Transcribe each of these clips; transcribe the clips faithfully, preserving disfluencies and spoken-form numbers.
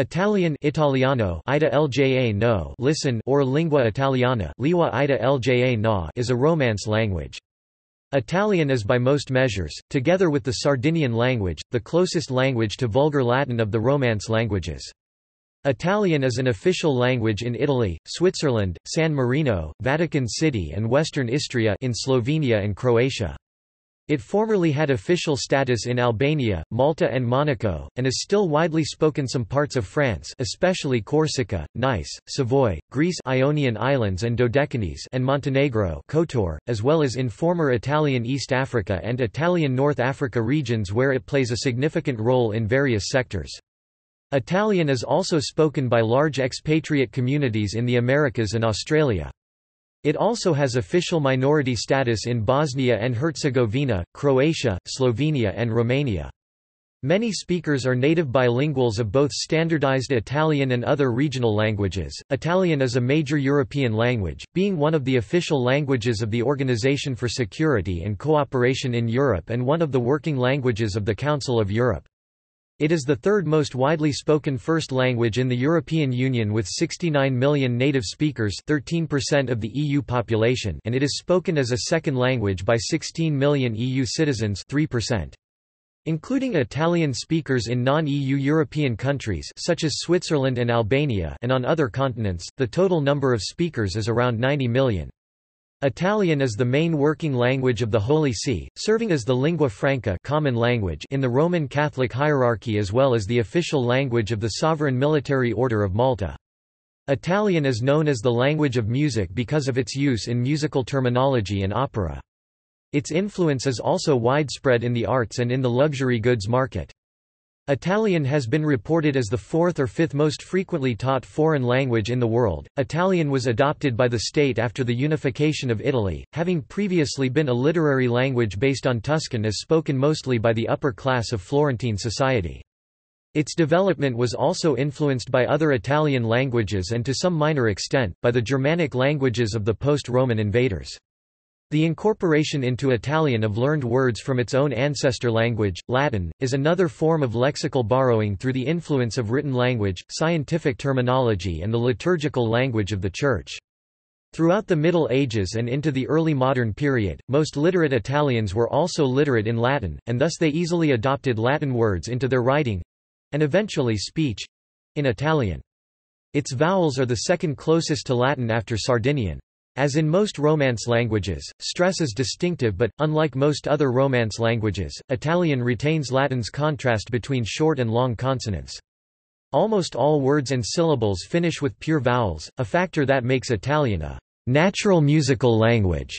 Italian Italiano Ida lja no listen or lingua italiana Liwa Ida lja na is a Romance language. Italian is by most measures, together with the Sardinian language, the closest language to Vulgar Latin of the Romance languages. Italian is an official language in Italy, Switzerland, San Marino, Vatican City and Western Istria in Slovenia and Croatia. It formerly had official status in Albania, Malta and Monaco, and is still widely spoken some parts of France, especially Corsica, Nice, Savoie, Greece, Ionian Islands and Dodecanese and Montenegro, Kotor, as well as in former Italian East Africa and Italian North Africa regions where it plays a significant role in various sectors. Italian is also spoken by large expatriate communities in the Americas and Australia. It also has official minority status in Bosnia and Herzegovina, Croatia, Slovenia and Romania. Many speakers are native bilinguals of both standardized Italian and other regional languages. Italian is a major European language, being one of the official languages of the Organization for Security and Cooperation in Europe and one of the working languages of the Council of Europe. It is the third most widely spoken first language in the European Union with sixty-nine million native speakers, thirteen percent of the E U population, and it is spoken as a second language by sixteen million E U citizens, three percent. Including Italian speakers in non-E U European countries such as Switzerland and Albania and on other continents, the total number of speakers is around ninety million. Italian is the main working language of the Holy See, serving as the lingua franca common language in the Roman Catholic hierarchy as well as the official language of the Sovereign Military Order of Malta. Italian is known as the language of music because of its use in musical terminology and opera. Its influence is also widespread in the arts and in the luxury goods market. Italian has been reported as the fourth or fifth most frequently taught foreign language in the world. Italian was adopted by the state after the unification of Italy, having previously been a literary language based on Tuscan as spoken mostly by the upper class of Florentine society. Its development was also influenced by other Italian languages and to some minor extent, by the Germanic languages of the post-Roman invaders. The incorporation into Italian of learned words from its own ancestor language, Latin, is another form of lexical borrowing through the influence of written language, scientific terminology and the liturgical language of the Church. Throughout the Middle Ages and into the early modern period, most literate Italians were also literate in Latin, and thus they easily adopted Latin words into their writing—and eventually speech—in Italian. Its vowels are the second closest to Latin after Sardinian. As in most Romance languages, stress is distinctive but, unlike most other Romance languages, Italian retains Latin's contrast between short and long consonants. Almost all words and syllables finish with pure vowels, a factor that makes Italian a natural musical language.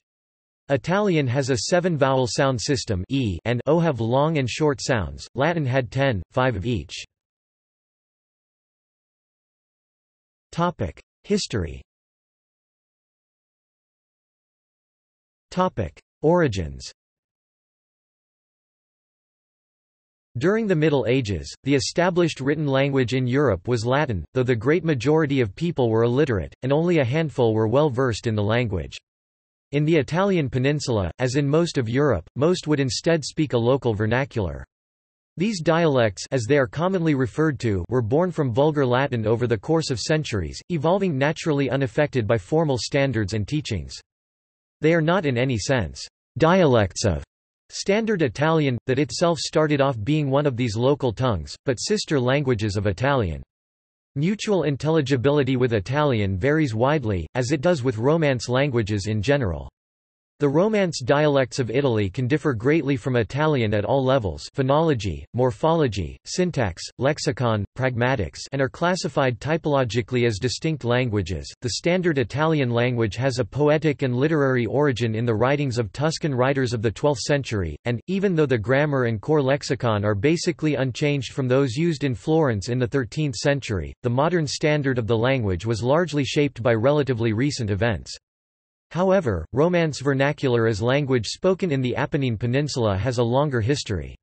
Italian has a seven-vowel sound system e and o have long and short sounds, Latin had ten, five of each. History. Topic: Origins. During the Middle Ages, the established written language in Europe was Latin, though the great majority of people were illiterate, and only a handful were well versed in the language. In the Italian peninsula, as in most of Europe, most would instead speak a local vernacular. These dialects, as they are commonly referred to, were born from Vulgar Latin over the course of centuries, evolving naturally unaffected by formal standards and teachings. They are not in any sense dialects of Standard Italian, that itself started off being one of these local tongues, but sister languages of Italian. Mutual intelligibility with Italian varies widely, as it does with Romance languages in general. The Romance dialects of Italy can differ greatly from Italian at all levels: phonology, morphology, syntax, lexicon, pragmatics, and are classified typologically as distinct languages. The Standard Italian language has a poetic and literary origin in the writings of Tuscan writers of the twelfth century, and even though the grammar and core lexicon are basically unchanged from those used in Florence in the thirteenth century, the modern standard of the language was largely shaped by relatively recent events. However, Romance vernacular as language spoken in the Apennine Peninsula has a longer history.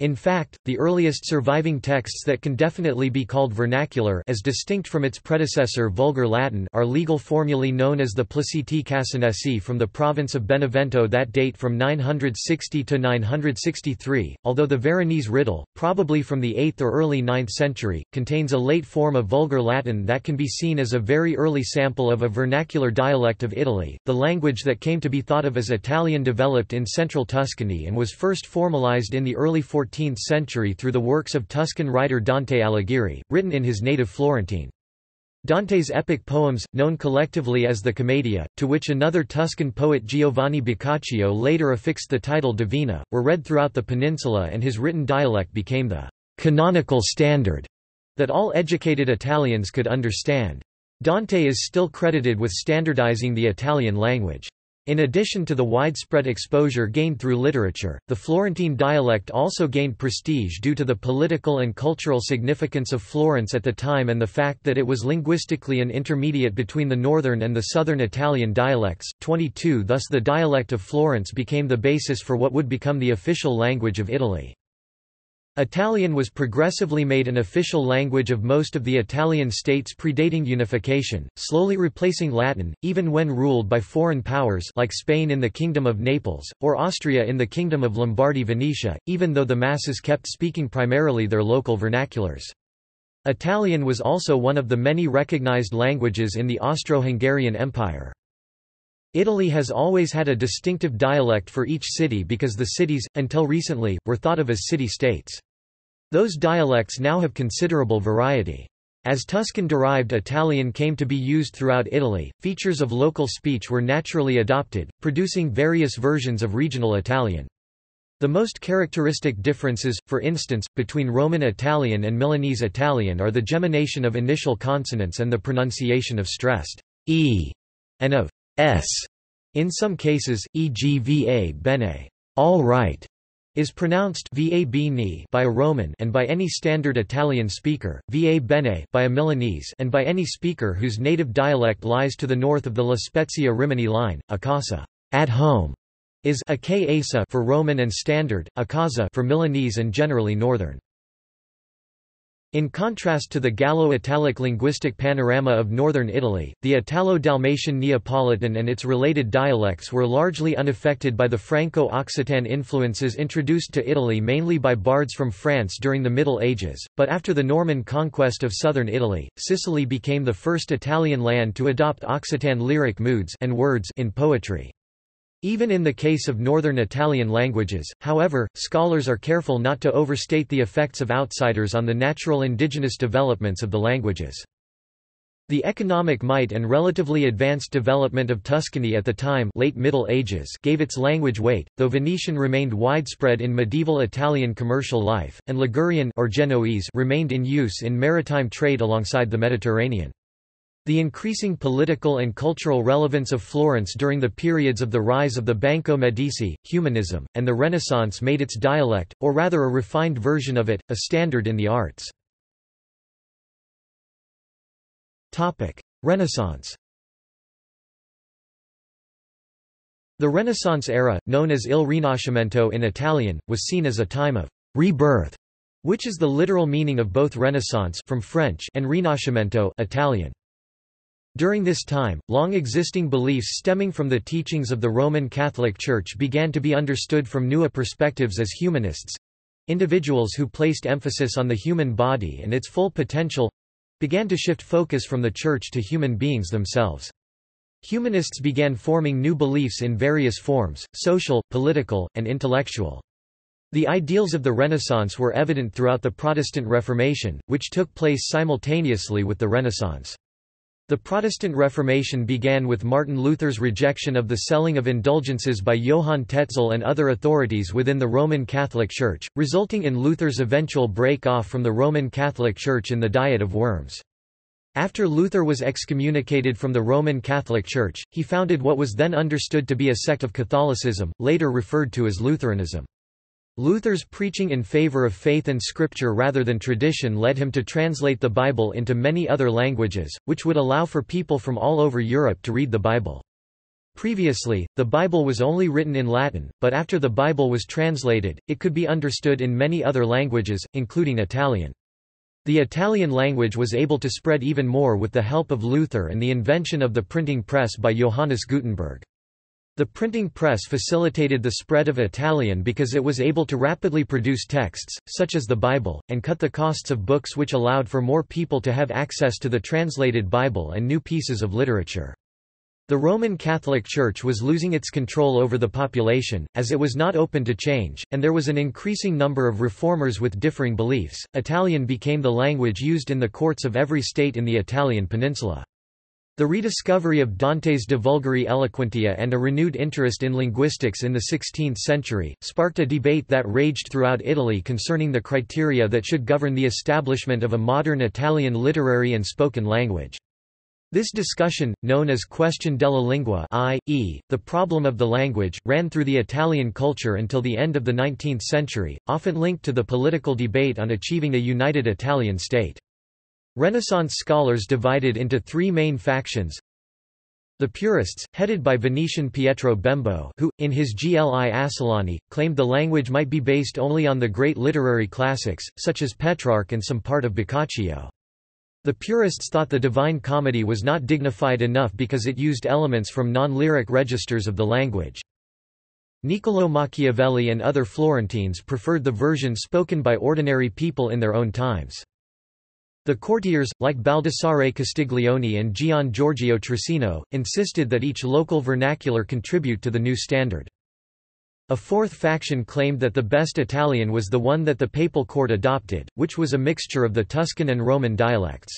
In fact, the earliest surviving texts that can definitely be called vernacular as distinct from its predecessor Vulgar Latin are legal formulae known as the Placiti Casanesi from the province of Benevento that date from nine sixty to nine sixty-three, although the Veronese riddle, probably from the eighth or early ninth century, contains a late form of Vulgar Latin that can be seen as a very early sample of a vernacular dialect of Italy. The language that came to be thought of as Italian developed in central Tuscany and was first formalized in the early fourteenth century through the works of Tuscan writer Dante Alighieri, written in his native Florentine. Dante's epic poems, known collectively as the Commedia, to which another Tuscan poet Giovanni Boccaccio later affixed the title Divina, were read throughout the peninsula, and his written dialect became the canonical standard that all educated Italians could understand. Dante is still credited with standardizing the Italian language. In addition to the widespread exposure gained through literature, the Florentine dialect also gained prestige due to the political and cultural significance of Florence at the time and the fact that it was linguistically an intermediate between the northern and the southern Italian dialects. twenty-two Thus the dialect of Florence became the basis for what would become the official language of Italy. Italian was progressively made an official language of most of the Italian states predating unification, slowly replacing Latin, even when ruled by foreign powers like Spain in the Kingdom of Naples, or Austria in the Kingdom of Lombardy-Venetia, even though the masses kept speaking primarily their local vernaculars. Italian was also one of the many recognized languages in the Austro-Hungarian Empire. Italy has always had a distinctive dialect for each city because the cities, until recently, were thought of as city-states. Those dialects now have considerable variety. As Tuscan-derived Italian came to be used throughout Italy, features of local speech were naturally adopted, producing various versions of regional Italian. The most characteristic differences, for instance, between Roman Italian and Milanese Italian are the gemination of initial consonants and the pronunciation of stressed e and of s. In some cases, for example va bene, all right, is pronounced va bene by a Roman and by any standard Italian speaker, va bene by a Milanese and by any speaker whose native dialect lies to the north of the La Spezia-Rimini line. A casa, at home, is a casa for Roman and standard, a casa for Milanese and generally northern. In contrast to the Gallo-Italic linguistic panorama of northern Italy, the Italo-Dalmatian Neapolitan and its related dialects were largely unaffected by the Franco-Occitan influences introduced to Italy mainly by bards from France during the Middle Ages, but after the Norman conquest of southern Italy, Sicily became the first Italian land to adopt Occitan lyric moods and words in poetry. Even in the case of northern Italian languages, however, scholars are careful not to overstate the effects of outsiders on the natural indigenous developments of the languages. The economic might and relatively advanced development of Tuscany at the time late Middle Ages gave its language weight, though Venetian remained widespread in medieval Italian commercial life, and Ligurian or Genoese remained in use in maritime trade alongside the Mediterranean. The increasing political and cultural relevance of Florence during the periods of the rise of the Banco Medici, Humanism, and the Renaissance made its dialect, or rather a refined version of it, a standard in the arts. Renaissance. The Renaissance era, known as Il Rinascimento in Italian, was seen as a time of «rebirth», which is the literal meaning of both Renaissance from French and Rinascimento Italian. During this time, long-existing beliefs stemming from the teachings of the Roman Catholic Church began to be understood from newer perspectives as humanists—individuals who placed emphasis on the human body and its full potential—began to shift focus from the Church to human beings themselves. Humanists began forming new beliefs in various forms, social, political, and intellectual. The ideals of the Renaissance were evident throughout the Protestant Reformation, which took place simultaneously with the Renaissance. The Protestant Reformation began with Martin Luther's rejection of the selling of indulgences by Johann Tetzel and other authorities within the Roman Catholic Church, resulting in Luther's eventual break-off from the Roman Catholic Church in the Diet of Worms. After Luther was excommunicated from the Roman Catholic Church, he founded what was then understood to be a sect of Catholicism, later referred to as Lutheranism. Luther's preaching in favor of faith and scripture rather than tradition led him to translate the Bible into many other languages, which would allow for people from all over Europe to read the Bible. Previously, the Bible was only written in Latin, but after the Bible was translated, it could be understood in many other languages, including Italian. The Italian language was able to spread even more with the help of Luther and the invention of the printing press by Johannes Gutenberg. The printing press facilitated the spread of Italian because it was able to rapidly produce texts, such as the Bible, and cut the costs of books, which allowed for more people to have access to the translated Bible and new pieces of literature. The Roman Catholic Church was losing its control over the population, as it was not open to change, and there was an increasing number of reformers with differing beliefs. Italian became the language used in the courts of every state in the Italian peninsula. The rediscovery of Dante's De Vulgari Eloquentia and a renewed interest in linguistics in the sixteenth century sparked a debate that raged throughout Italy concerning the criteria that should govern the establishment of a modern Italian literary and spoken language. This discussion, known as question della lingua, that is, the problem of the language, ran through the Italian culture until the end of the nineteenth century, often linked to the political debate on achieving a united Italian state. Renaissance scholars divided into three main factions. The Purists, headed by Venetian Pietro Bembo, who, in his Gli Assolani, claimed the language might be based only on the great literary classics, such as Petrarch and some part of Boccaccio. The Purists thought the Divine Comedy was not dignified enough because it used elements from non-lyric registers of the language. Niccolò Machiavelli and other Florentines preferred the version spoken by ordinary people in their own times. The courtiers, like Baldassare Castiglione and Gian Giorgio Trissino, insisted that each local vernacular contribute to the new standard. A fourth faction claimed that the best Italian was the one that the papal court adopted, which was a mixture of the Tuscan and Roman dialects.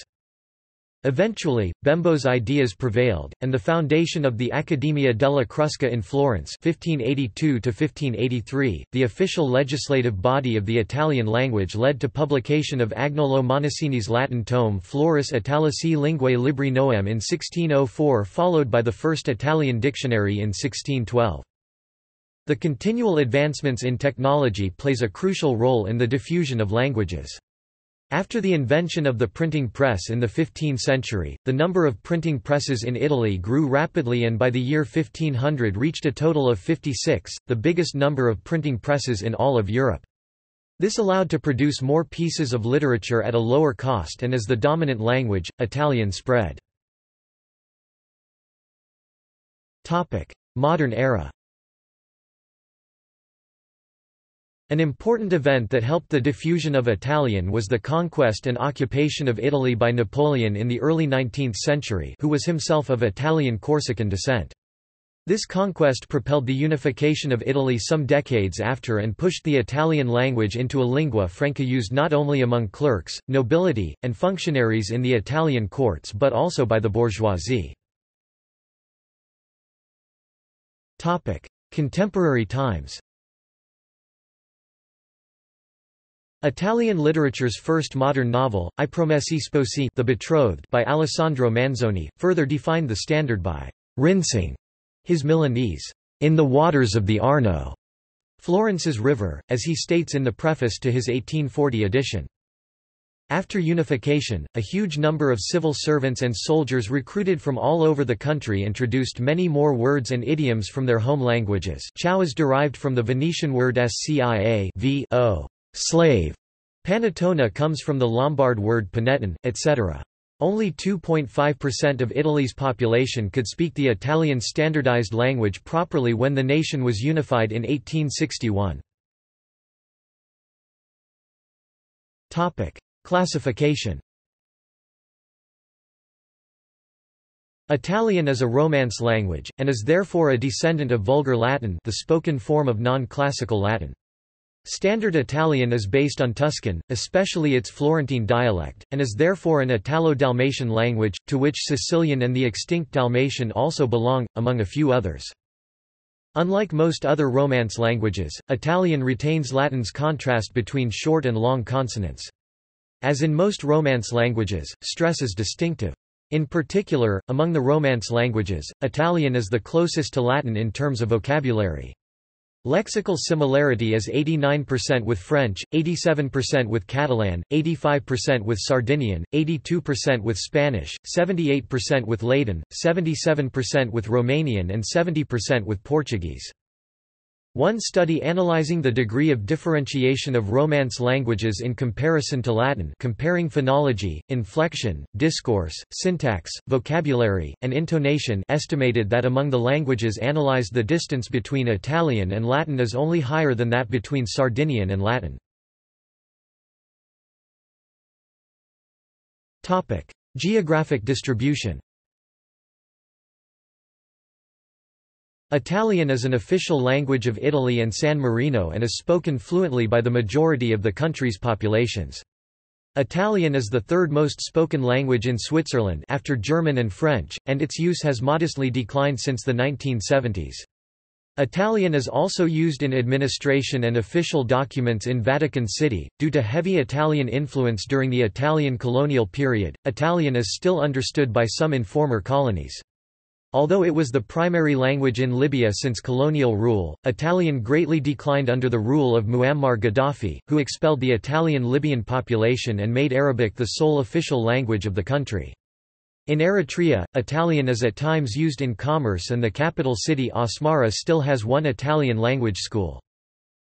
Eventually, Bembo's ideas prevailed, and the foundation of the Accademia della Crusca in Florence fifteen eighty-two to fifteen eighty-three, the official legislative body of the Italian language, led to publication of Agnolo Monicini's Latin tome Floris Italici Linguae Libri Noem in sixteen oh four, followed by the first Italian dictionary in sixteen twelve. The continual advancements in technology plays a crucial role in the diffusion of languages. After the invention of the printing press in the fifteenth century, the number of printing presses in Italy grew rapidly and by the year fifteen hundred reached a total of fifty-six, the biggest number of printing presses in all of Europe. This allowed to produce more pieces of literature at a lower cost, and as the dominant language, Italian spread. Topic: Modern era. An important event that helped the diffusion of Italian was the conquest and occupation of Italy by Napoleon in the early nineteenth century, who was himself of Italian-Corsican descent. This conquest propelled the unification of Italy some decades after and pushed the Italian language into a lingua franca used not only among clerks, nobility, and functionaries in the Italian courts but also by the bourgeoisie. Topic: Contemporary times. Italian literature's first modern novel, I Promessi Sposi, The Betrothed, by Alessandro Manzoni, further defined the standard by rinsing his Milanese in the waters of the Arno, Florence's river, as he states in the preface to his eighteen forty edition. After unification, a huge number of civil servants and soldiers recruited from all over the country introduced many more words and idioms from their home languages. Ciao is derived from the Venetian word scia vo. Slave. Panettone comes from the Lombard word paneton, et cetera. Only two point five percent of Italy's population could speak the Italian standardized language properly when the nation was unified in eighteen sixty-one. Topic: Classification. Italian is a Romance language and is therefore a descendant of Vulgar Latin, the spoken form of non-classical Latin. Standard Italian is based on Tuscan, especially its Florentine dialect, and is therefore an Italo-Dalmatian language, to which Sicilian and the extinct Dalmatian also belong, among a few others. Unlike most other Romance languages, Italian retains Latin's contrast between short and long consonants. As in most Romance languages, stress is distinctive. In particular, among the Romance languages, Italian is the closest to Latin in terms of vocabulary. Lexical similarity is eighty-nine percent with French, eighty-seven percent with Catalan, eighty-five percent with Sardinian, eighty-two percent with Spanish, seventy-eight percent with Latin, seventy-seven percent with Romanian and seventy percent with Portuguese. One study analyzing the degree of differentiation of Romance languages in comparison to Latin, comparing phonology, inflection, discourse, syntax, vocabulary, and intonation, estimated that among the languages analyzed the distance between Italian and Latin is only higher than that between Sardinian and Latin. Topic: Geographic distribution. Italian is an official language of Italy and San Marino and is spoken fluently by the majority of the country's populations. Italian is the third most spoken language in Switzerland after German and French, and its use has modestly declined since the nineteen seventies. Italian is also used in administration and official documents in Vatican City. Due to heavy Italian influence during the Italian colonial period, Italian is still understood by some in former colonies. Although it was the primary language in Libya since colonial rule, Italian greatly declined under the rule of Muammar Gaddafi, who expelled the Italian-Libyan population and made Arabic the sole official language of the country. In Eritrea, Italian is at times used in commerce and the capital city Asmara still has one Italian language school.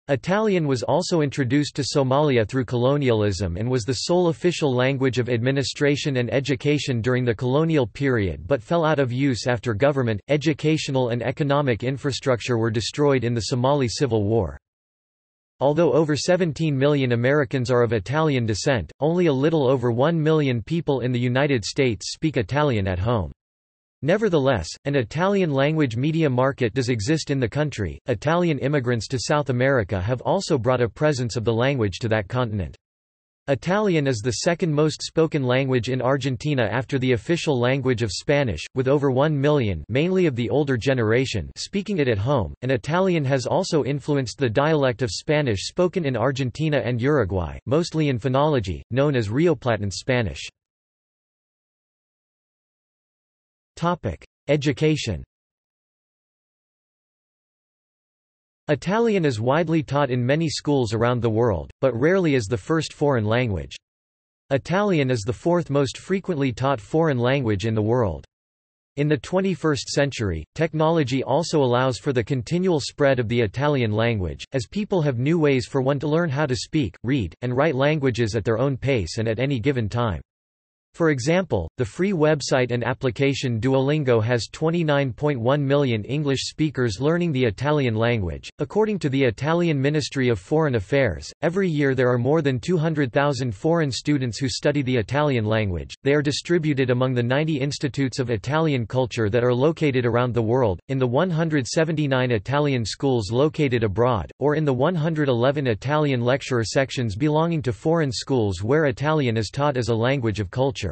Italian was also introduced to Somalia through colonialism and was the sole official language of administration and education during the colonial period but fell out of use after government, educational and economic infrastructure were destroyed in the Somali Civil War. Although over seventeen million Americans are of Italian descent, only a little over one million people in the United States speak Italian at home. Nevertheless, an Italian language media market does exist in the country. Italian immigrants to South America have also brought a presence of the language to that continent. Italian is the second most spoken language in Argentina after the official language of Spanish, with over one million, mainly of the older generation, speaking it at home. And Italian has also influenced the dialect of Spanish spoken in Argentina and Uruguay, mostly in phonology, known as Rioplatan Spanish. Topic: Education. Italian is widely taught in many schools around the world, but rarely is the first foreign language. Italian is the fourth most frequently taught foreign language in the world. In the twenty-first century, technology also allows for the continual spread of the Italian language, as people have new ways for one to learn how to speak, read, and write languages at their own pace and at any given time. For example, the free website and application Duolingo has twenty-nine point one million English speakers learning the Italian language. According to the Italian Ministry of Foreign Affairs, every year there are more than two hundred thousand foreign students who study the Italian language. They are distributed among the ninety institutes of Italian culture that are located around the world, in the one hundred seventy-nine Italian schools located abroad, or in the one hundred eleven Italian lecturer sections belonging to foreign schools where Italian is taught as a language of culture.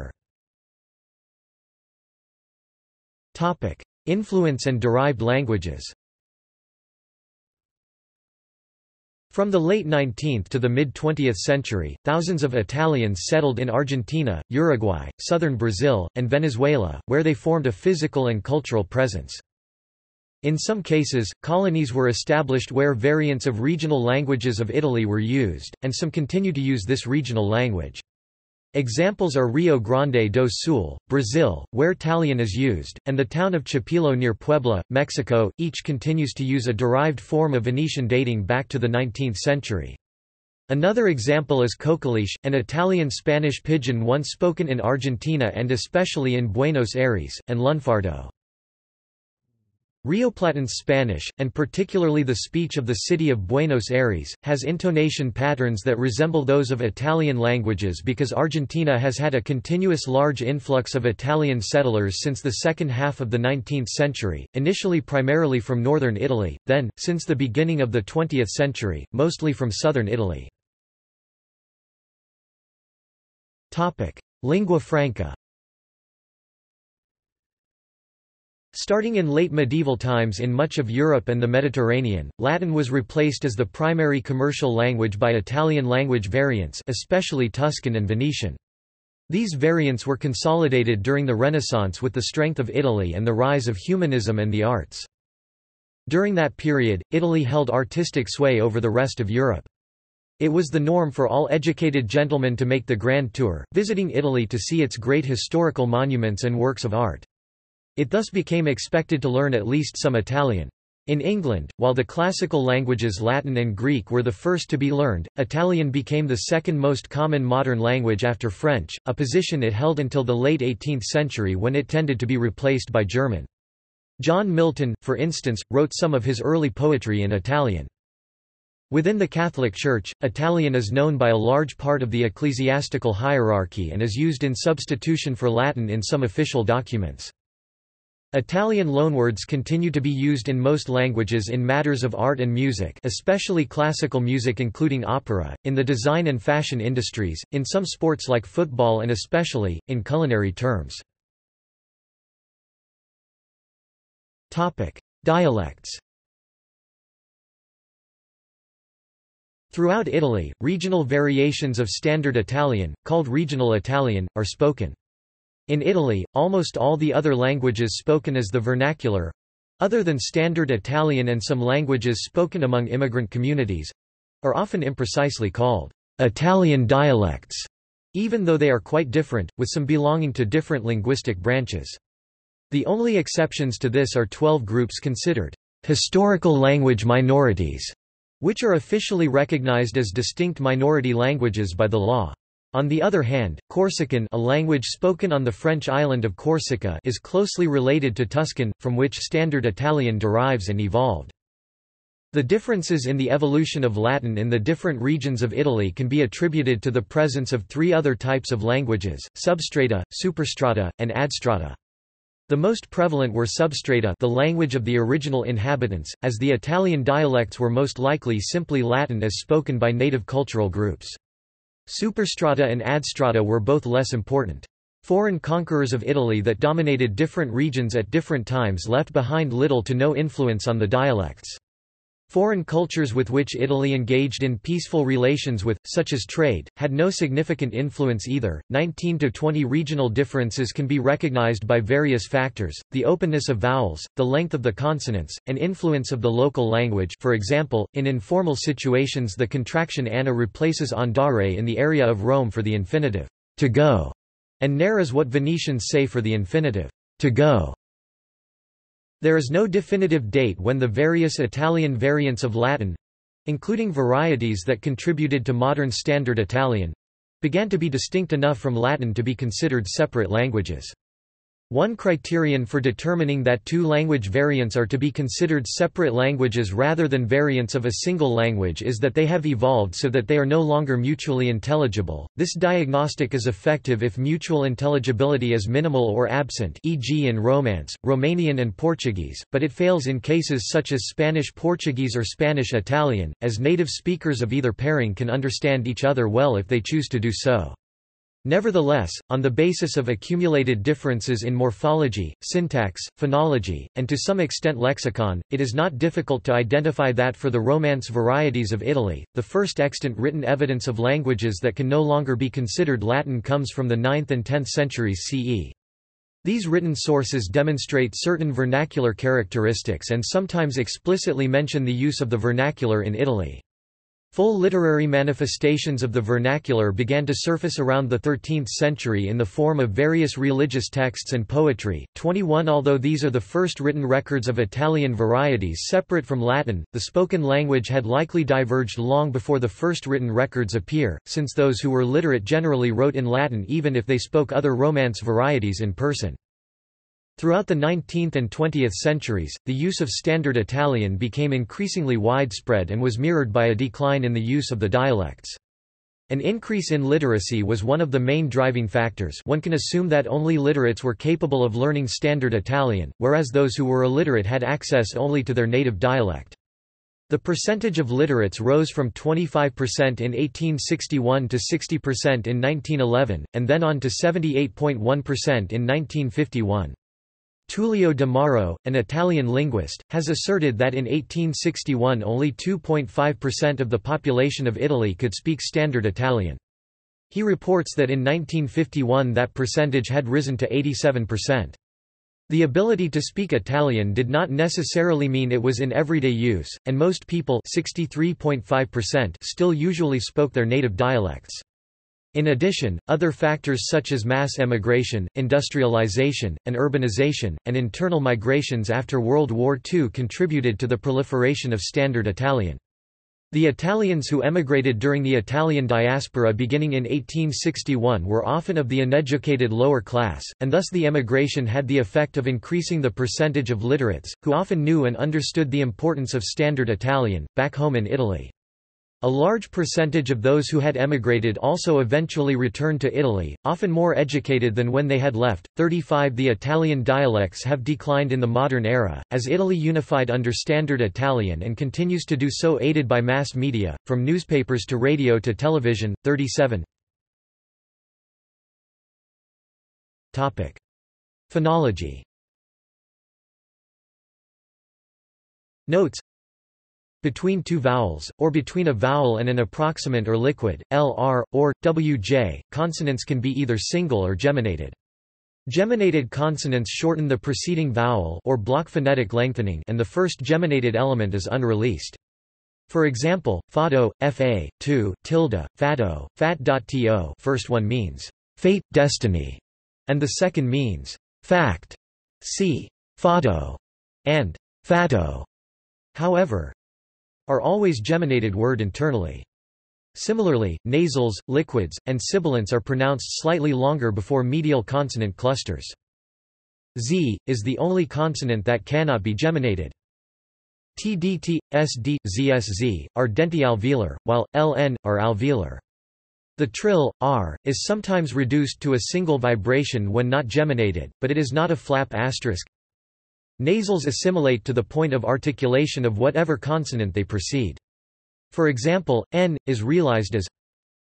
Topic: Influence and derived languages. From the late nineteenth to the mid-twentieth century, thousands of Italians settled in Argentina, Uruguay, southern Brazil, and Venezuela, where they formed a physical and cultural presence. In some cases, colonies were established where variants of regional languages of Italy were used, and some continue to use this regional language. Examples are Rio Grande do Sul, Brazil, where Italian is used, and the town of Chapilo near Puebla, Mexico. Each continues to use a derived form of Venetian dating back to the nineteenth century. Another example is Cocaliche, an Italian-Spanish pidgin once spoken in Argentina and especially in Buenos Aires, and Lunfardo. Rioplatan Spanish, and particularly the speech of the city of Buenos Aires, has intonation patterns that resemble those of Italian languages because Argentina has had a continuous large influx of Italian settlers since the second half of the nineteenth century, initially primarily from northern Italy, then, since the beginning of the twentieth century, mostly from southern Italy. Lingua franca. Starting in late medieval times in much of Europe and the Mediterranean, Latin was replaced as the primary commercial language by Italian language variants, especially Tuscan and Venetian. These variants were consolidated during the Renaissance with the strength of Italy and the rise of humanism and the arts. During that period, Italy held artistic sway over the rest of Europe. It was the norm for all educated gentlemen to make the grand tour, visiting Italy to see its great historical monuments and works of art. It thus became expected to learn at least some Italian. In England, while the classical languages Latin and Greek were the first to be learned, Italian became the second most common modern language after French, a position it held until the late eighteenth century when it tended to be replaced by German. John Milton, for instance, wrote some of his early poetry in Italian. Within the Catholic Church, Italian is known by a large part of the ecclesiastical hierarchy and is used in substitution for Latin in some official documents. Italian loanwords continue to be used in most languages in matters of art and music, especially classical music including opera, in the design and fashion industries, in some sports like football and especially, in culinary terms. Topic: Dialects. Throughout Italy, regional variations of Standard Italian, called Regional Italian, are spoken. In Italy, almost all the other languages spoken as the vernacular—other than Standard Italian and some languages spoken among immigrant communities—are often imprecisely called Italian dialects, even though they are quite different, with some belonging to different linguistic branches. The only exceptions to this are twelve groups considered historical language minorities, which are officially recognized as distinct minority languages by the law. On the other hand, Corsican, a language spoken on the French island of Corsica, is closely related to Tuscan, from which Standard Italian derives and evolved. The differences in the evolution of Latin in the different regions of Italy can be attributed to the presence of three other types of languages: substrata, superstrata, and adstrata. The most prevalent were substrata, the language of the original inhabitants, as the Italian dialects were most likely simply Latin as spoken by native cultural groups. Superstrata and adstrata were both less important. Foreign conquerors of Italy that dominated different regions at different times left behind little to no influence on the dialects. Foreign cultures with which Italy engaged in peaceful relations with, such as trade, had no significant influence either. nineteen to twenty regional differences can be recognized by various factors: the openness of vowels, the length of the consonants, and influence of the local language. For example, in informal situations, the contraction anna replaces andare in the area of Rome for the infinitive to go, and nera is what Venetians say for the infinitive to go. There is no definitive date when the various Italian variants of Latin—including varieties that contributed to modern Standard Italian—began to be distinct enough from Latin to be considered separate languages. One criterion for determining that two language variants are to be considered separate languages rather than variants of a single language is that they have evolved so that they are no longer mutually intelligible. This diagnostic is effective if mutual intelligibility is minimal or absent, for example in Romance, Romanian and Portuguese, but it fails in cases such as Spanish-Portuguese or Spanish-Italian, as native speakers of either pairing can understand each other well if they choose to do so. Nevertheless, on the basis of accumulated differences in morphology, syntax, phonology, and to some extent lexicon, it is not difficult to identify that for the Romance varieties of Italy, the first extant written evidence of languages that can no longer be considered Latin comes from the ninth and tenth centuries C E. These written sources demonstrate certain vernacular characteristics and sometimes explicitly mention the use of the vernacular in Italy. Full literary manifestations of the vernacular began to surface around the thirteenth century in the form of various religious texts and poetry. twenty-one Although these are the first written records of Italian varieties separate from Latin, the spoken language had likely diverged long before the first written records appear, since those who were literate generally wrote in Latin even if they spoke other Romance varieties in person. Throughout the nineteenth and twentieth centuries, the use of Standard Italian became increasingly widespread and was mirrored by a decline in the use of the dialects. An increase in literacy was one of the main driving factors. One can assume that only literates were capable of learning Standard Italian, whereas those who were illiterate had access only to their native dialect. The percentage of literates rose from twenty-five percent in eighteen sixty-one to sixty percent in nineteen eleven, and then on to seventy-eight point one percent in nineteen fifty-one. Tullio de Maro, an Italian linguist, has asserted that in eighteen sixty-one only two point five percent of the population of Italy could speak Standard Italian. He reports that in nineteen fifty-one that percentage had risen to eighty-seven percent. The ability to speak Italian did not necessarily mean it was in everyday use, and most people sixty-three point five percent still usually spoke their native dialects. In addition, other factors such as mass emigration, industrialization, and urbanization, and internal migrations after World War Two contributed to the proliferation of Standard Italian. The Italians who emigrated during the Italian diaspora beginning in eighteen sixty-one were often of the uneducated lower class, and thus the emigration had the effect of increasing the percentage of literates, who often knew and understood the importance of Standard Italian, back home in Italy. A large percentage of those who had emigrated also eventually returned to Italy, often more educated than when they had left. thirty-five The Italian dialects have declined in the modern era, as Italy unified under Standard Italian and continues to do so aided by mass media, from newspapers to radio to television. thirty-seven Topic: Phonology. Notes: between two vowels, or between a vowel and an approximant or liquid, L R, or, W J, consonants can be either single or geminated. Geminated consonants shorten the preceding vowel or block phonetic lengthening and the first geminated element is unreleased. For example, fado, fa, to, tilde, fato, fat.to first one means, fate, destiny, and the second means, fact, see, fado, and fato, however, are always geminated word internally. Similarly, nasals, liquids, and sibilants are pronounced slightly longer before medial consonant clusters. Z is the only consonant that cannot be geminated. T D T, S D, Z S Z, are dentialveolar, while L N are alveolar. The trill, R, is sometimes reduced to a single vibration when not geminated, but it is not a flap asterisk. Nasals assimilate to the point of articulation of whatever consonant they precede. For example, n is realized as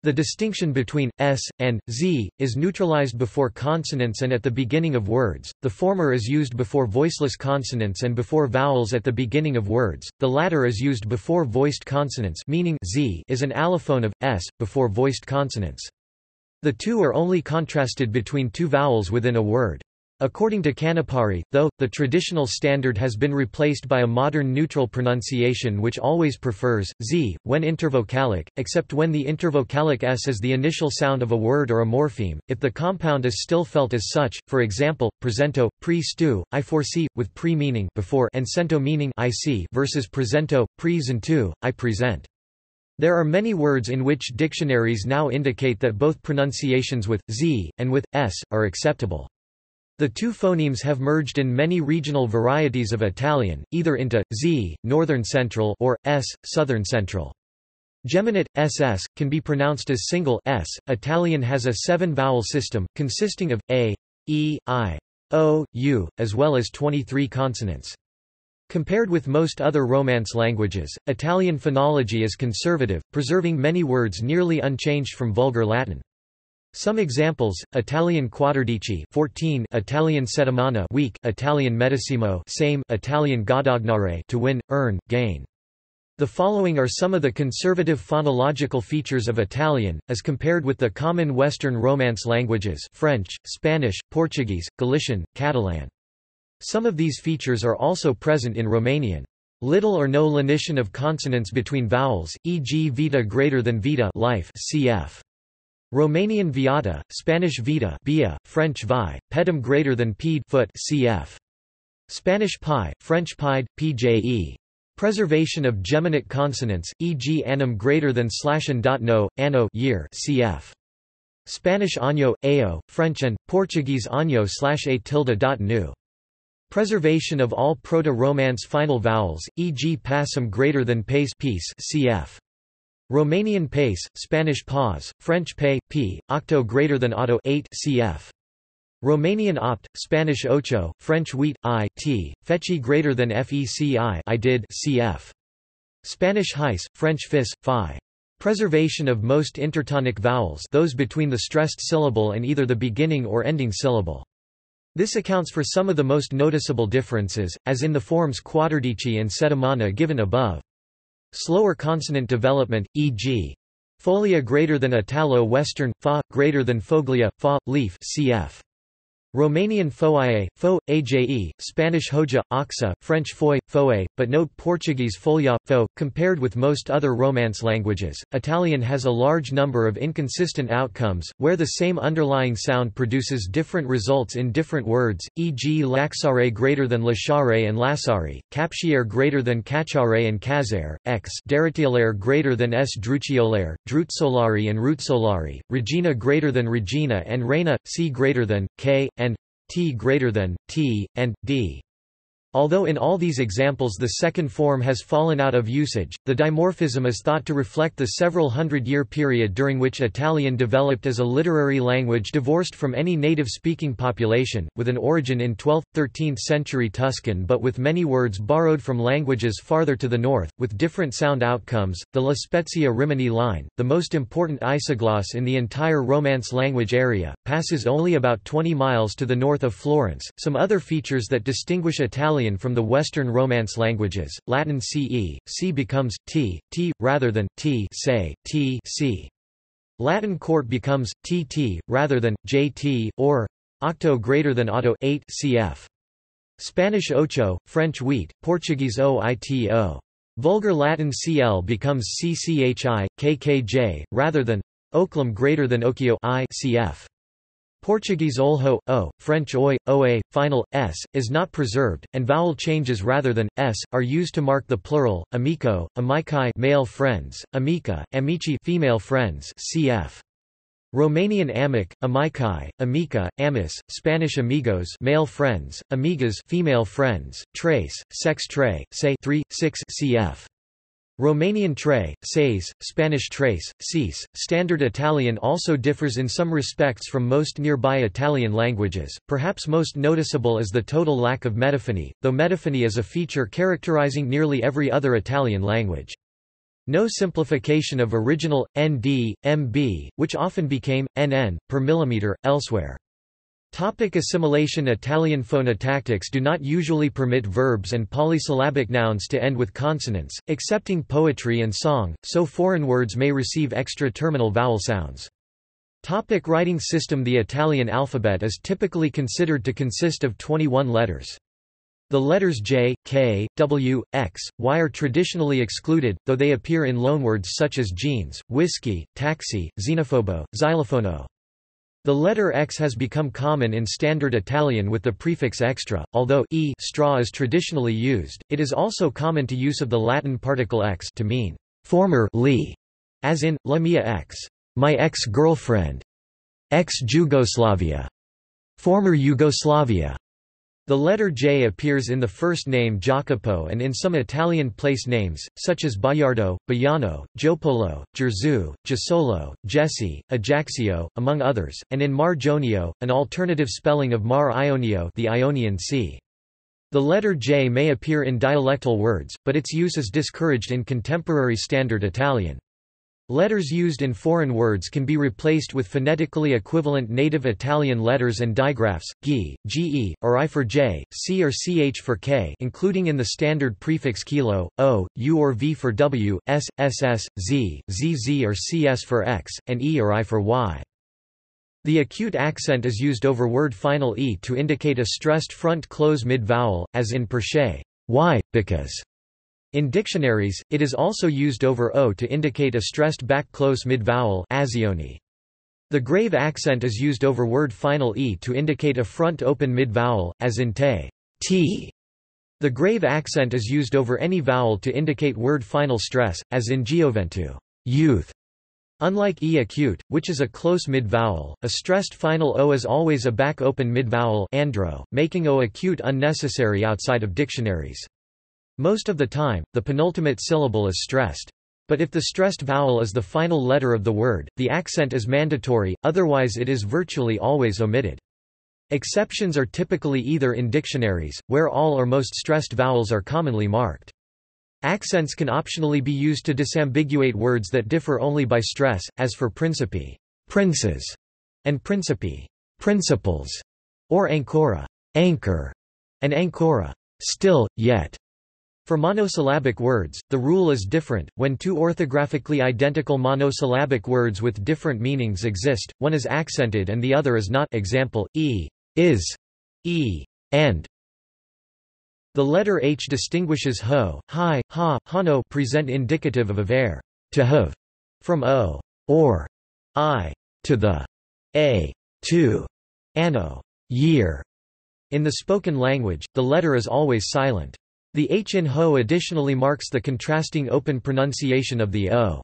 the distinction between s and z is neutralized before consonants and at the beginning of words. The former is used before voiceless consonants and before vowels at the beginning of words. The latter is used before voiced consonants, meaning z is an allophone of s before voiced consonants. The two are only contrasted between two vowels within a word. According to Canipari, though, the traditional standard has been replaced by a modern neutral pronunciation which always prefers z when intervocalic, except when the intervocalic s is the initial sound of a word or a morpheme, if the compound is still felt as such. For example, presento, pre-stu, I foresee, with pre meaning before and sento meaning I see versus presento, pre-sentu, I present. There are many words in which dictionaries now indicate that both pronunciations with z and with s are acceptable. The two phonemes have merged in many regional varieties of Italian, either into z, northern central, or s, southern central. Geminate ss can be pronounced as single s. Italian has a seven-vowel system consisting of a, e, I, o, u, as well as twenty-three consonants. Compared with most other Romance languages, Italian phonology is conservative, preserving many words nearly unchanged from Vulgar Latin. Some examples: Italian quattordici, fourteen; Italian settimana, week; Italian medesimo, same; Italian guadagnare, to win, earn, gain. The following are some of the conservative phonological features of Italian, as compared with the common Western Romance languages: French, Spanish, Portuguese, Galician, Catalan. Some of these features are also present in Romanian. Little or no lenition of consonants between vowels, for example, vita greater than vita, life, cf. Romanian viata, Spanish vita, bia, French vi, pedum greater than pied, foot, cf. Spanish pi, French pied, pje. Preservation of geminate consonants, for example, annum greater than slash and dot no, anno, year, cf. Spanish año, ao, French and Portuguese año slash a tilde dot nu. Preservation of all Proto-Romance final vowels, for example, passum greater than pace, piece, cf. Romanian pace, Spanish pause, French pay, p, octo greater than auto eight cf. Romanian opt, Spanish ocho, French wheat, I, t, feci greater than feci I did cf. Spanish heis, French fis, fi. Preservation of most intertonic vowels, those between the stressed syllable and either the beginning or ending syllable. This accounts for some of the most noticeable differences, as in the forms quattordici and settimana given above. Slower consonant development, for example, folia greater than italo-western, fa greater than foglia, fa leaf, cf. Romanian foaie, fo, aje, Spanish hoja, oxa, French foy, foe, but note Portuguese folha, fo. Compared with most other Romance languages, Italian has a large number of inconsistent outcomes, where the same underlying sound produces different results in different words, for example laxare greater than lasciare and lassari, capciare greater than cacciare and casare, x deritiolare greater than s drucciolare, drutsolari and rutsolari, regina greater than regina and reina, c greater than, k, and t greater than t and d. Although in all these examples the second form has fallen out of usage, the dimorphism is thought to reflect the several hundred-year period during which Italian developed as a literary language divorced from any native-speaking population, with an origin in twelfth thirteenth century Tuscan but with many words borrowed from languages farther to the north, with different sound outcomes. The La Spezia-Rimini line, the most important isogloss in the entire Romance language area, passes only about twenty miles to the north of Florence. Some other features that distinguish Italian from the Western Romance languages, Latin ce, c becomes t, t, rather than t, say, t, c. Latin court becomes tt, rather than jt, or octo greater than auto eight cf. Spanish ocho, French wheat, Portuguese oito. Vulgar Latin cl becomes cchi, kkj, rather than oclum greater than occhio I cf. Portuguese olho, o, French oi, oa, final, s, is not preserved, and vowel changes rather than, s, are used to mark the plural, amico, amici male friends, amica, amici female friends cf. Romanian amic, amici, amica, amis, Spanish amigos male friends, amigas female friends, trace, sex tray, say three, six cf. Romanian tre, seis, Spanish trace, sis. Standard Italian also differs in some respects from most nearby Italian languages, perhaps most noticeable is the total lack of metaphony, though metaphony is a feature characterizing nearly every other Italian language. No simplification of original, nd, mb, which often became, nn, per millimeter, elsewhere. Topic assimilation. Italian phonotactics do not usually permit verbs and polysyllabic nouns to end with consonants, excepting poetry and song, so foreign words may receive extra terminal vowel sounds. Topic writing system. The Italian alphabet is typically considered to consist of twenty-one letters. The letters J, K, W, X, Y are traditionally excluded, though they appear in loanwords such as jeans, whiskey, taxi, xenophobo, xylophono. The letter X has become common in Standard Italian with the prefix extra, although e straw is traditionally used, it is also common to use of the Latin particle ex to mean former li, as in, la mia ex, my ex-girlfriend, ex-Yugoslavia, former Yugoslavia. The letter J appears in the first name Jacopo and in some Italian place names, such as Baiardo, Baiano, Giopolo, Gerzu, Gisolo, Jesse, Ajaxio, among others, and in Mar Jonio, an alternative spelling of Mar Ionio, the Ionian Sea. The letter J may appear in dialectal words, but its use is discouraged in contemporary Standard Italian. Letters used in foreign words can be replaced with phonetically equivalent native Italian letters and digraphs, gi, ge, or I for j, c or ch for k, including in the standard prefix kilo, o, u or v for w, s, ss, z, zz or cs for x, and e or I for y. The acute accent is used over word final e to indicate a stressed front close mid-vowel, as in perché, why, because. In dictionaries, it is also used over o to indicate a stressed back-close mid-vowel. The grave accent is used over word final e to indicate a front-open mid-vowel, as in te, t. The grave accent is used over any vowel to indicate word final stress, as in gioventù, youth. Unlike e acute, which is a close mid-vowel, a stressed final o is always a back-open mid-vowel, andro, making o acute unnecessary outside of dictionaries. Most of the time, the penultimate syllable is stressed. But if the stressed vowel is the final letter of the word, the accent is mandatory, otherwise it is virtually always omitted. Exceptions are typically either in dictionaries, where all or most stressed vowels are commonly marked. Accents can optionally be used to disambiguate words that differ only by stress, as for principi, princes, and principi, principles, or ancora, anchor, and ancora, still, yet. For monosyllabic words, the rule is different. When two orthographically identical monosyllabic words with different meanings exist, one is accented and the other is not. Example: e is, e, and. The letter H distinguishes ho, hi, ha, hano present indicative of a ver, to have, from o, or, I, to the, a, to, anno, year. In the spoken language, the letter is always silent. The H in ho additionally marks the contrasting open pronunciation of the o.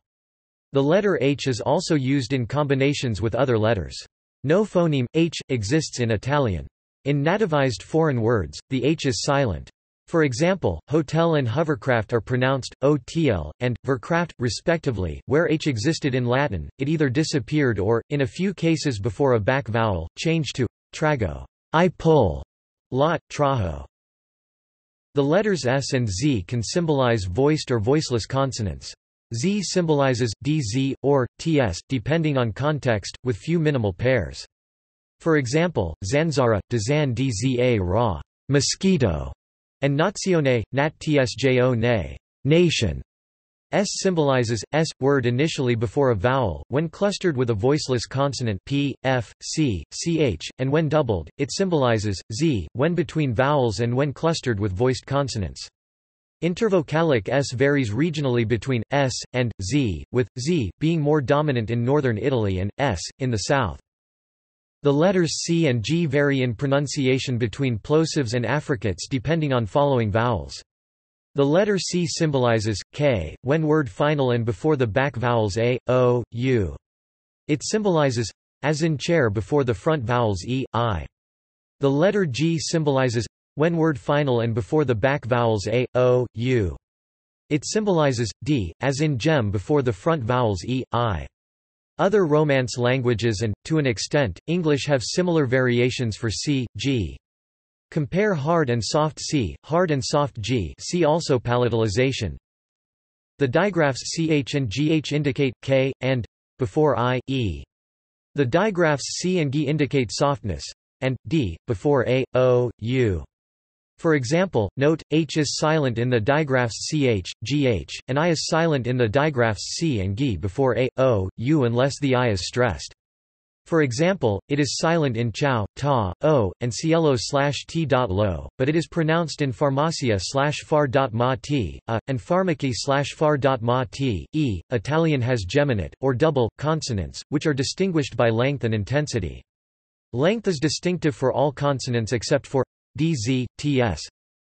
The letter H is also used in combinations with other letters. No phoneme, H, exists in Italian. In nativized foreign words, the H is silent. For example, hotel and hovercraft are pronounced O T L, and vercraft, respectively. Where H existed in Latin, it either disappeared or, in a few cases before a back vowel, changed to trago. I pull. Lot, traho. The letters S and Z can symbolize voiced or voiceless consonants. Z symbolizes dz, or ts, depending on context, with few minimal pairs. For example, zanzara, dzan dza ra, mosquito, and nazione, nat tsjo ne, nation. S symbolizes, S, word initially before a vowel, when clustered with a voiceless consonant p, f, c, ch, and when doubled, it symbolizes, z, when between vowels and when clustered with voiced consonants. Intervocalic S varies regionally between, s, and, z, with, z, being more dominant in northern Italy and, s, in the south. The letters C and G vary in pronunciation between plosives and affricates depending on following vowels. The letter C symbolizes, k, when word final and before the back vowels a, o, u. It symbolizes, as in chair before the front vowels e, I. The letter G symbolizes, when word final and before the back vowels a, o, u. It symbolizes, d, as in gem before the front vowels e, I. Other Romance languages and, to an extent, English have similar variations for C, G. Compare hard and soft C, hard and soft G. See also palatalization. The digraphs C H and G H indicate K and before I, E. The digraphs C and G indicate softness and D before A, O, U. For example, note H is silent in the digraphs C H, G H, and I is silent in the digraphs C and G before A, O, U unless the I is stressed. For example, it is silent in chow, ta, o, and cielo slash t dot lo, but it is pronounced in farmacia slash far dot ma t, a, and pharmacy slash far dot ma t, e. Italian has geminate, or double, consonants, which are distinguished by length and intensity. Length is distinctive for all consonants except for dz, ts,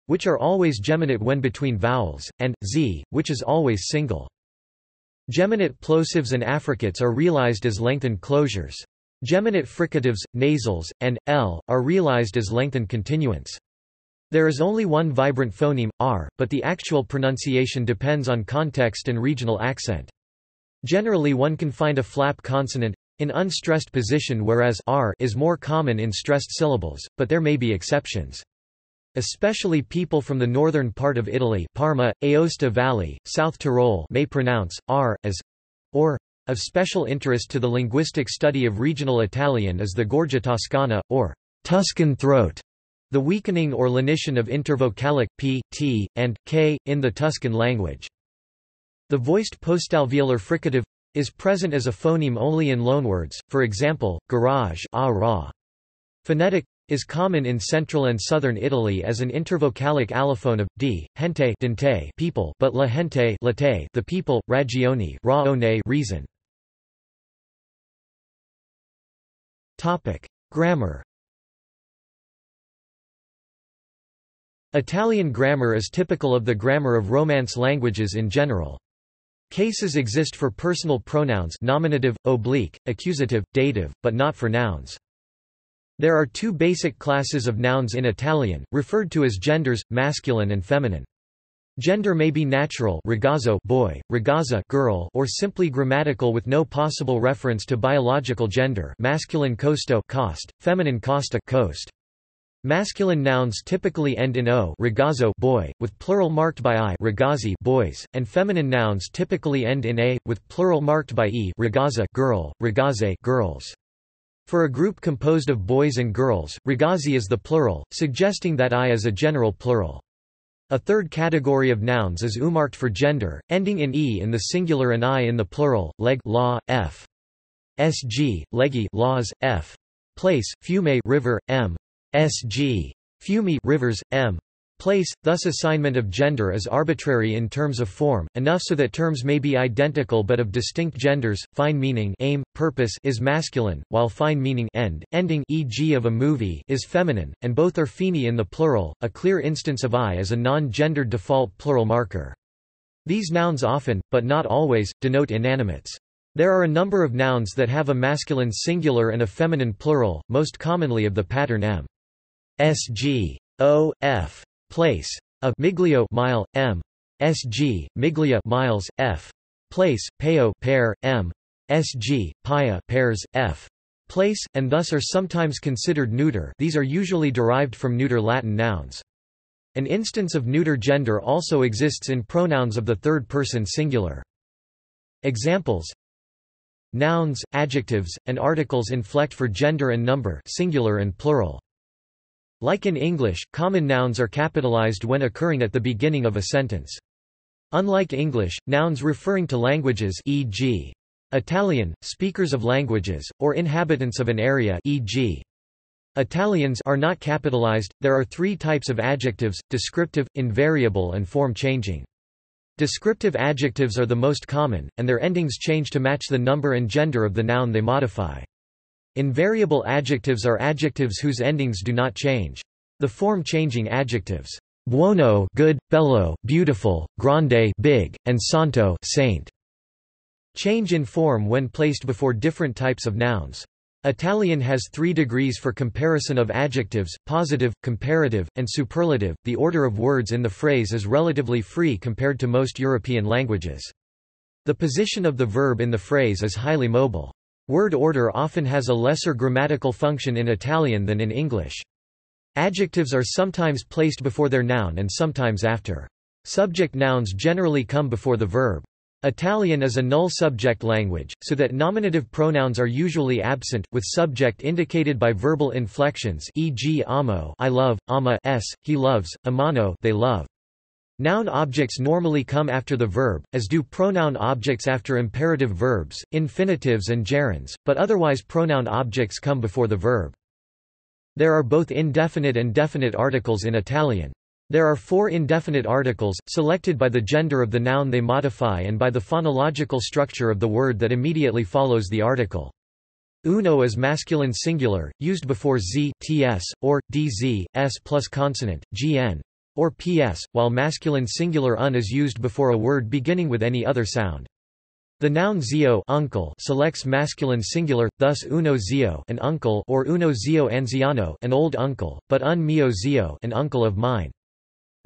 which are always geminate when between vowels, and z, which is always single. Geminate plosives and affricates are realized as lengthened closures. Geminate fricatives, nasals, and l are realized as lengthened continuants. There is only one vibrant phoneme, r, but the actual pronunciation depends on context and regional accent. Generally, one can find a flap consonant in unstressed position, whereas r is more common in stressed syllables, but there may be exceptions. Especially people from the northern part of Italy, Parma, Aosta Valley, South Tyrol, may pronounce r as or. Of special interest to the linguistic study of regional Italian is the Gorgia Toscana, or Tuscan throat, the weakening or lenition of intervocalic p, t, and k in the Tuscan language. The voiced postalveolar fricative is present as a phoneme only in loanwords, for example, garage, ah, ra. Phonetic is common in central and southern Italy as an intervocalic allophone of d, gente, dente, people, but la gente, late, the people, ragione, raone, reason. Topic: Grammar. Italian grammar is typical of the grammar of Romance languages in general. Cases exist for personal pronouns, nominative, oblique, accusative, dative, but not for nouns. There are two basic classes of nouns in Italian, referred to as genders, masculine and feminine. Gender may be natural, ragazzo, boy, ragazza, girl, or simply grammatical with no possible reference to biological gender, masculine costo, cost, feminine costa, cost. Masculine nouns typically end in o, ragazzo, boy, with plural marked by I, ragazzi, boys, and feminine nouns typically end in a, with plural marked by e, ragazza, girl, ragazze, girls. For a group composed of boys and girls, ragazzi is the plural, suggesting that I is a general plural. A third category of nouns is umarked for gender, ending in e in the singular and I in the plural, leg, law, f. S G, leggi, laws, f. Place, fiume, river, m. S G. Fiumi rivers, M. Place, thus assignment of gender is arbitrary in terms of form, enough so that terms may be identical but of distinct genders. Fine meaning aim, purpose is masculine, while fine meaning end, ending for example of a movie is feminine, and both are fini in the plural, a clear instance of I as a non-gendered default plural marker. These nouns often, but not always, denote inanimates. There are a number of nouns that have a masculine singular and a feminine plural, most commonly of the pattern M. S G. O. F. Place. A miglio mile, M. S G, miglia miles, F. Place, peo pair, M. S G, pia pairs, F. Place, and thus are sometimes considered neuter. These are usually derived from neuter Latin nouns. An instance of neuter gender also exists in pronouns of the third person singular. Examples: nouns, adjectives, and articles inflect for gender and number, singular and plural. Like in English, common nouns are capitalized when occurring at the beginning of a sentence. Unlike English, nouns referring to languages, for example Italian, speakers of languages, or inhabitants of an area, for example Italians, are not capitalized. There are three types of adjectives: descriptive, invariable, and form-changing. Descriptive adjectives are the most common, and their endings change to match the number and gender of the noun they modify. Invariable adjectives are adjectives whose endings do not change. The form-changing adjectives buono, good, bello, beautiful, grande, big, and santo, saint, change in form when placed before different types of nouns. Italian has three degrees for comparison of adjectives: positive, comparative, and superlative. The order of words in the phrase is relatively free compared to most European languages. The position of the verb in the phrase is highly mobile. Word order often has a lesser grammatical function in Italian than in English. Adjectives are sometimes placed before their noun and sometimes after. Subject nouns generally come before the verb. Italian is a null subject language, so that nominative pronouns are usually absent, with subject indicated by verbal inflections, for example amo, I love, ama, s, he loves, amano, they love. Noun objects normally come after the verb, as do pronoun objects after imperative verbs, infinitives and gerunds, but otherwise pronoun objects come before the verb. There are both indefinite and definite articles in Italian. There are four indefinite articles, selected by the gender of the noun they modify and by the phonological structure of the word that immediately follows the article. Uno is masculine singular, used before z, ts, or dz, s plus consonant, gn, or ps, while masculine singular un is used before a word beginning with any other sound. The noun zio uncle selects masculine singular, thus uno zio an uncle or uno zio anziano an old uncle, but un mio zio an uncle of mine.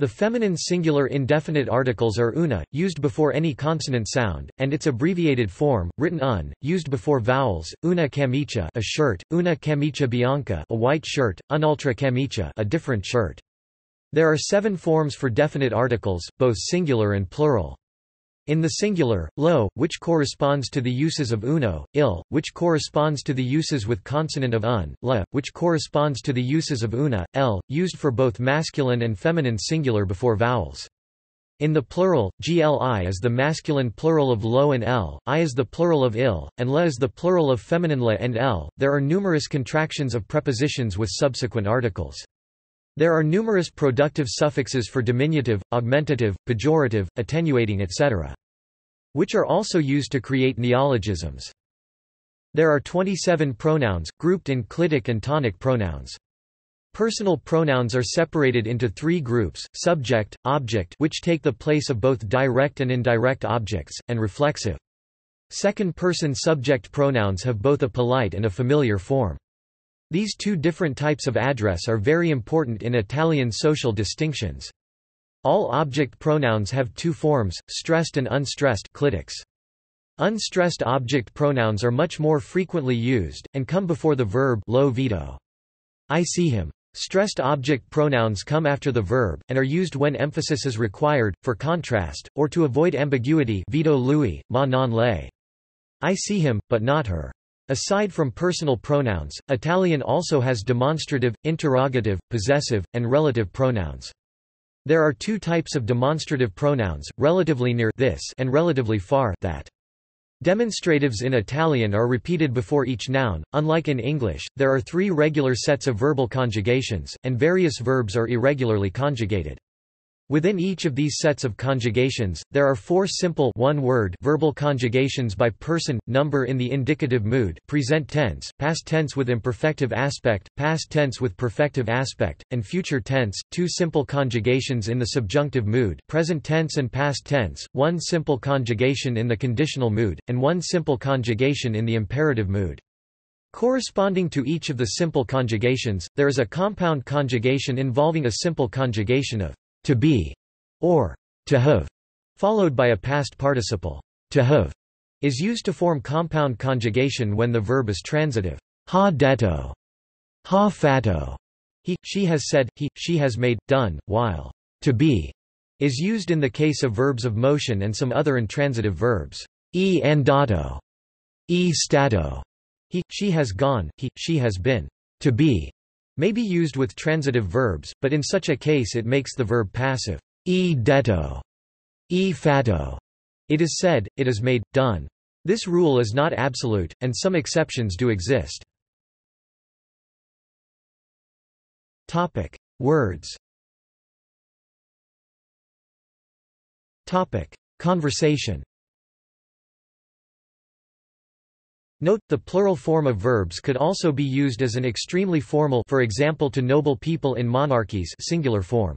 The feminine singular indefinite articles are una, used before any consonant sound, and its abbreviated form, written un, used before vowels, una camicia a shirt, una camicia bianca a white shirt, un'altra camicia a different shirt. There are seven forms for definite articles, both singular and plural. In the singular, lo, which corresponds to the uses of uno, il, which corresponds to the uses with consonant of un, la, which corresponds to the uses of una, l, used for both masculine and feminine singular before vowels. In the plural, gli is the masculine plural of lo and l, I is the plural of il, and la is the plural of feminine la and l. There are numerous contractions of prepositions with subsequent articles. There are numerous productive suffixes for diminutive, augmentative, pejorative, attenuating et cetera, which are also used to create neologisms. There are twenty-seven pronouns, grouped in clitic and tonic pronouns. Personal pronouns are separated into three groups: subject, object, which take the place of both direct and indirect objects, and reflexive. Second-person subject pronouns have both a polite and a familiar form. These two different types of address are very important in Italian social distinctions. All object pronouns have two forms, stressed and unstressed clitics. Unstressed object pronouns are much more frequently used, and come before the verb lo vedo, I see him. Stressed object pronouns come after the verb, and are used when emphasis is required, for contrast, or to avoid ambiguity vedo lui, ma non lei, I see him, but not her. Aside from personal pronouns, Italian also has demonstrative, interrogative, possessive, and relative pronouns. There are two types of demonstrative pronouns, relatively near this and relatively far that. Demonstratives in Italian are repeated before each noun. Unlike in English, there are three regular sets of verbal conjugations, and various verbs are irregularly conjugated. Within each of these sets of conjugations, there are four simple one-word verbal conjugations by person, number in the indicative mood, present tense, past tense with imperfective aspect, past tense with perfective aspect, and future tense, two simple conjugations in the subjunctive mood, present tense and past tense, one simple conjugation in the conditional mood, and one simple conjugation in the imperative mood. Corresponding to each of the simple conjugations, there is a compound conjugation involving a simple conjugation of to be or to have, followed by a past participle. To have is used to form compound conjugation when the verb is transitive. Ha detto, ha fatto, he, she has said, he, she has made, done, while to be is used in the case of verbs of motion and some other intransitive verbs. E andato, e stato, he, she has gone, he, she has been. To be may be used with transitive verbs, but in such a case it makes the verb passive. E detto, e fatto. It is said, it is made, done. This rule is not absolute, and some exceptions do exist. Topic: Words. Topic: Conversation. Note, the plural form of verbs could also be used as an extremely formal, for example to noble people in monarchies, singular form.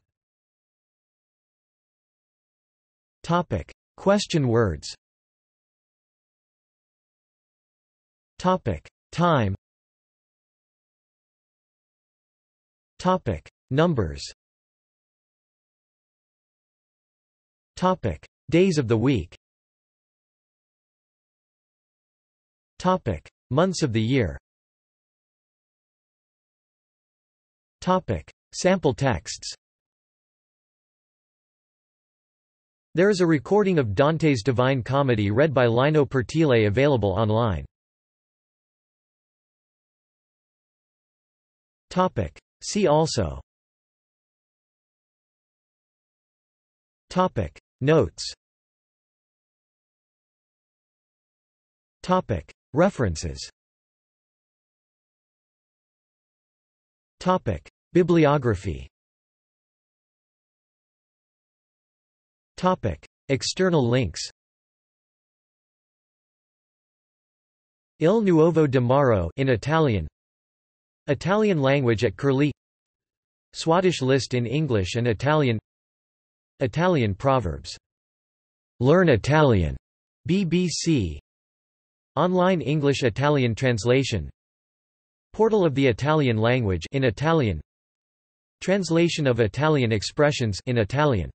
Topic: Question words. Topic: Time. Topic: Numbers. Topic: Days of the week. Topic: Months of the year. Topic: Sample texts. There is a recording of Dante's Divine Comedy read by Lino Pertile available online. Topic: See also. Topic: Notes. Topic: References. Topic: Bibliography. Topic: External links. Il Nuovo di Maro in Italian. Italian language at Curlie. Swadesh list in English and Italian. Italian proverbs. Learn Italian. B B C. Online English-Italian translation. Portal of the Italian language in Italian. Translation of Italian expressions in Italian.